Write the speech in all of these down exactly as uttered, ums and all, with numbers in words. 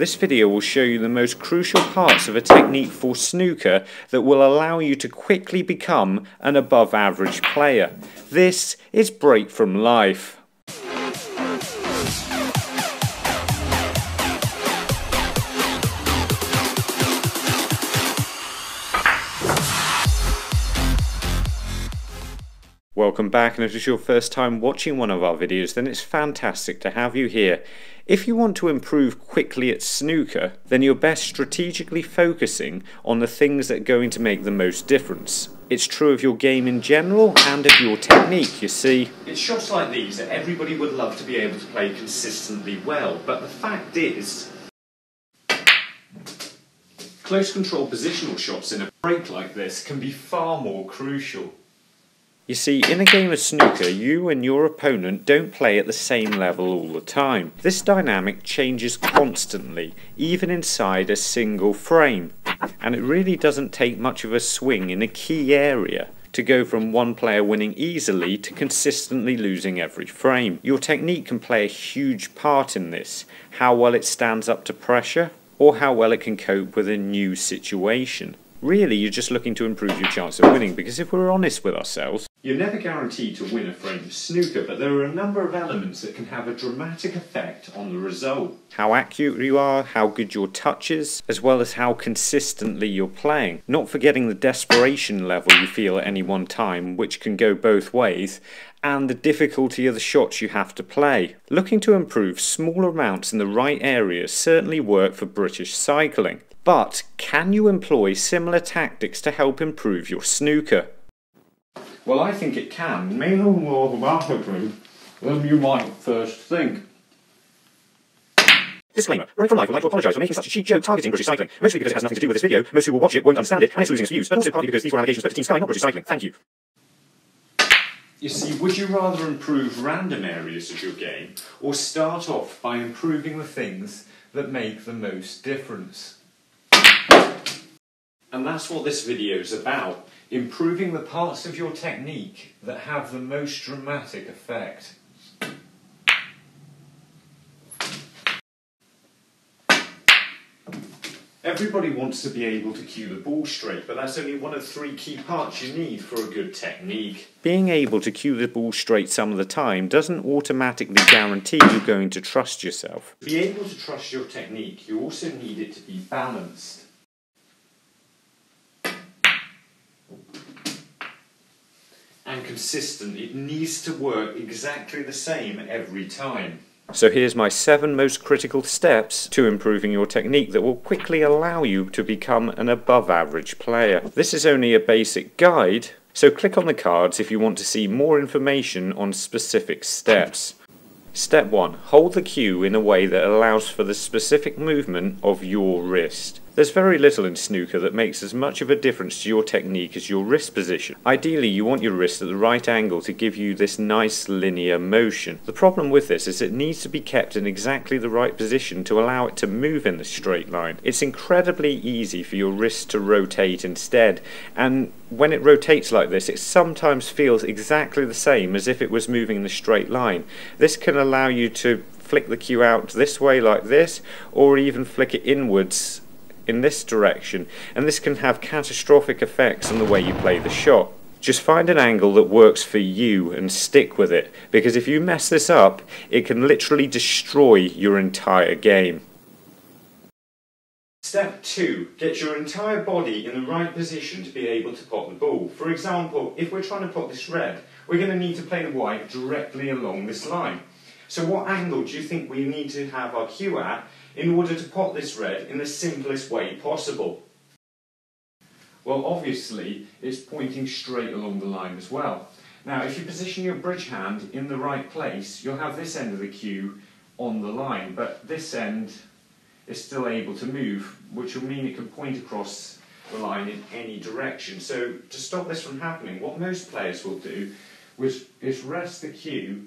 This video will show you the most crucial parts of a technique for snooker that will allow you to quickly become an above average player. This is Break from Life. Welcome back, and if it's your first time watching one of our videos, then it's fantastic to have you here. If you want to improve quickly at snooker, then you're best strategically focusing on the things that are going to make the most difference. It's true of your game in general and of your technique, you see. It's shots like these that everybody would love to be able to play consistently well, but the fact is, close control positional shots in a break like this can be far more crucial. You see, in a game of snooker, you and your opponent don't play at the same level all the time. This dynamic changes constantly, even inside a single frame, and it really doesn't take much of a swing in a key area to go from one player winning easily to consistently losing every frame. Your technique can play a huge part in this, how well it stands up to pressure, or how well it can cope with a new situation. Really, you're just looking to improve your chance of winning, because if we're honest with ourselves, you're never guaranteed to win a frame of snooker, but there are a number of elements that can have a dramatic effect on the result. How accurate you are, how good your touch is, as well as how consistently you're playing. Not forgetting the desperation level you feel at any one time, which can go both ways, and the difficulty of the shots you have to play. Looking to improve smaller amounts in the right areas certainly work for British cycling. But can you employ similar tactics to help improve your snooker? Well, I think it can, maybe more rapidly than you might first think. Disclaimer, Break from Life would like to apologise for making such a cheap joke targeting British cycling, mostly because it has nothing to do with this video, most who will watch it won't understand it, and it's losing its views, but also partly because these were allegations put to Team Sky, not British cycling. Thank you. You see, would you rather improve random areas of your game, or start off by improving the things that make the most difference? And that's what this video is about, improving the parts of your technique that have the most dramatic effect. Everybody wants to be able to cue the ball straight, but that's only one of three key parts you need for a good technique. Being able to cue the ball straight some of the time doesn't automatically guarantee you're going to trust yourself. To be able to trust your technique, you also need it to be balanced. And consistent. It needs to work exactly the same every time. So here's my seven most critical steps to improving your technique that will quickly allow you to become an above average player. This is only a basic guide, so click on the cards if you want to see more information on specific steps. Step one. Hold the cue in a way that allows for the specific movement of your wrist. There's very little in snooker that makes as much of a difference to your technique as your wrist position. Ideally, you want your wrist at the right angle to give you this nice linear motion. The problem with this is it needs to be kept in exactly the right position to allow it to move in the straight line. It's incredibly easy for your wrist to rotate instead, and when it rotates like this, it sometimes feels exactly the same as if it was moving in the straight line. This can allow you to flick the cue out this way like this, or even flick it inwards in this direction, and this can have catastrophic effects on the way you play the shot. Just find an angle that works for you and stick with it, because if you mess this up, it can literally destroy your entire game. Step two. Get your entire body in the right position to be able to pop the ball. For example, if we're trying to pop this red, we're going to need to play the white directly along this line. So what angle do you think we need to have our cue at in order to pop this red in the simplest way possible? Well, obviously, it's pointing straight along the line as well. Now, if you position your bridge hand in the right place, you'll have this end of the cue on the line, but this end is still able to move, which will mean it can point across the line in any direction. So, to stop this from happening, what most players will do is rest the cue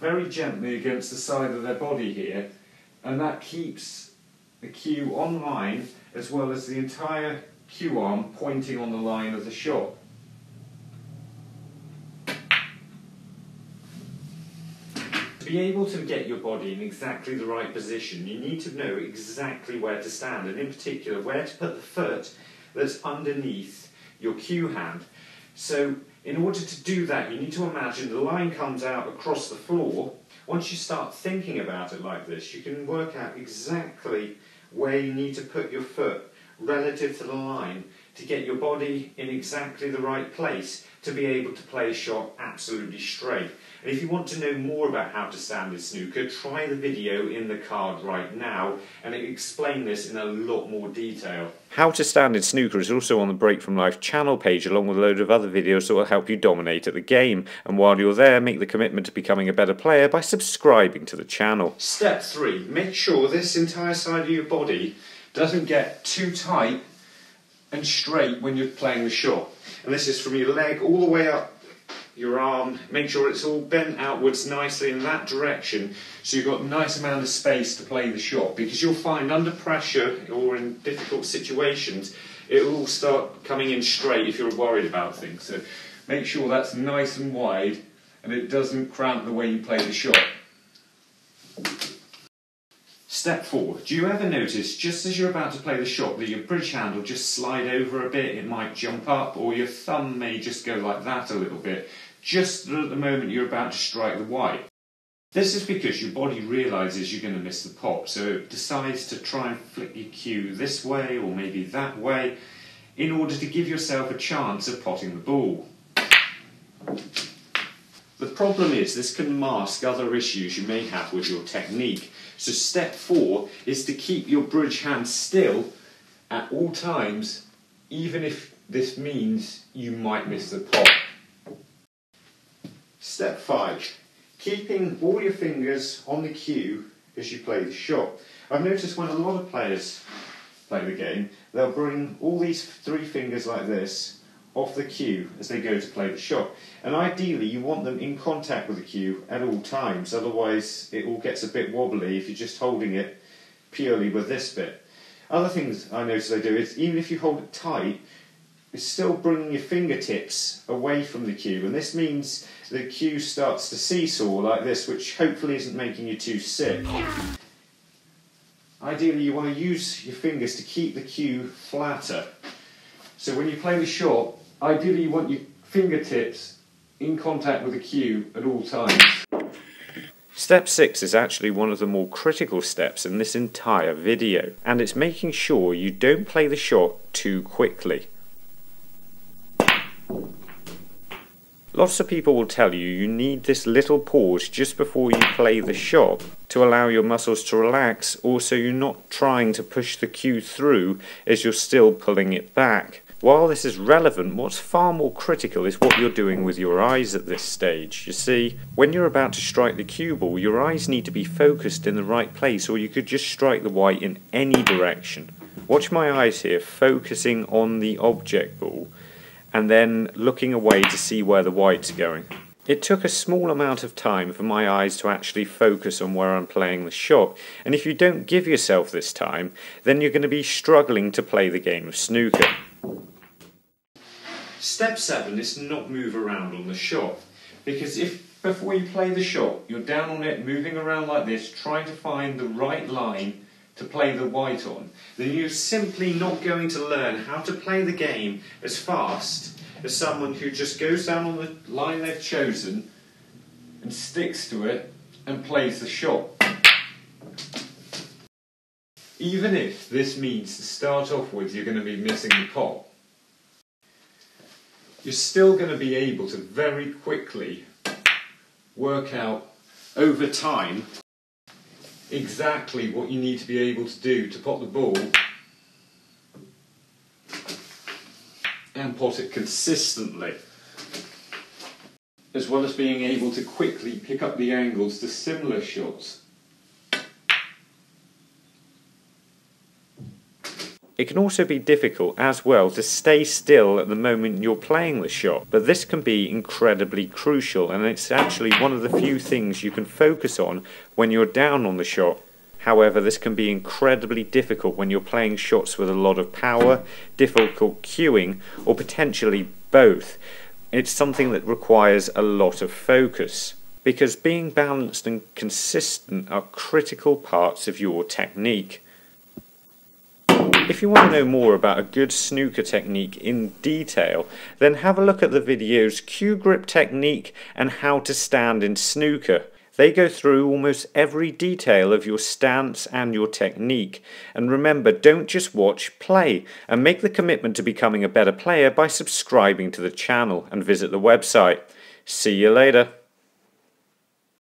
very gently against the side of their body here, and that keeps the cue on line, as well as the entire cue arm pointing on the line of the shot. To be able to get your body in exactly the right position, you need to know exactly where to stand, and in particular where to put the foot that's underneath your cue hand. So in order to do that, you need to imagine the line comes out across the floor. Once you start thinking about it like this, you can work out exactly where you need to put your foot relative to the line to get your body in exactly the right place to be able to play a shot absolutely straight. And if you want to know more about how to stand in snooker, try the video in the card right now, and it explains this in a lot more detail. How to stand in snooker is also on the Break from Life channel page, along with a load of other videos that will help you dominate at the game. And while you're there, make the commitment to becoming a better player by subscribing to the channel. Step three, make sure this entire side of your body doesn't get too tight and straight when you're playing the shot. And this is from your leg all the way up your arm. Make sure it's all bent outwards nicely in that direction, so you've got a nice amount of space to play the shot, because you'll find under pressure or in difficult situations it will start coming in straight if you're worried about things. So make sure that's nice and wide and it doesn't cramp the way you play the shot. Step four. Do you ever notice, just as you're about to play the shot, that your bridge hand will just slide over a bit, it might jump up, or your thumb may just go like that a little bit, just at the moment you're about to strike the white? This is because your body realises you're going to miss the pot, so it decides to try and flick your cue this way, or maybe that way, in order to give yourself a chance of potting the ball. The problem is this can mask other issues you may have with your technique. So step four is to keep your bridge hand still at all times, even if this means you might miss the pot. Step five, keeping all your fingers on the cue as you play the shot. I've noticed when a lot of players play the game, they'll bring all these three fingers like this off the cue as they go to play the shot, and ideally you want them in contact with the cue at all times, otherwise it all gets a bit wobbly if you're just holding it purely with this bit. Other things I notice they do is, even if you hold it tight, it's still bringing your fingertips away from the cue, and this means the cue starts to seesaw like this, which hopefully isn't making you too sick. Ideally you want to use your fingers to keep the cue flatter, so when you play the shot, ideally you want your fingertips in contact with the cue at all times. Step six is actually one of the more critical steps in this entire video, and it's making sure you don't play the shot too quickly. Lots of people will tell you you need this little pause just before you play the shot to allow your muscles to relax, or so you're not trying to push the cue through as you're still pulling it back. While this is relevant, what's far more critical is what you're doing with your eyes at this stage. You see, when you're about to strike the cue ball, your eyes need to be focused in the right place, or you could just strike the white in any direction. Watch my eyes here, focusing on the object ball, and then looking away to see where the white's going. It took a small amount of time for my eyes to actually focus on where I'm playing the shot, and if you don't give yourself this time, then you're going to be struggling to play the game of snooker. Step seven is not move around on the shot, because if before you play the shot you're down on it moving around like this trying to find the right line to play the white on, then you're simply not going to learn how to play the game as fast as someone who just goes down on the line they've chosen and sticks to it and plays the shot. Even if this means to start off with you're going to be missing the pot, you're still going to be able to very quickly work out over time exactly what you need to be able to do to pot the ball and pot it consistently, as well as being able to quickly pick up the angles to similar shots. It can also be difficult as well to stay still at the moment you're playing the shot, but this can be incredibly crucial, and it's actually one of the few things you can focus on when you're down on the shot. However, this can be incredibly difficult when you're playing shots with a lot of power, difficult cueing, or potentially both. It's something that requires a lot of focus. because being balanced and consistent are critical parts of your technique. If you want to know more about a good snooker technique in detail, then have a look at the videos Cue Grip Technique and How to Stand in Snooker. They go through almost every detail of your stance and your technique. And remember, don't just watch, play, and make the commitment to becoming a better player by subscribing to the channel and visit the website. See you later.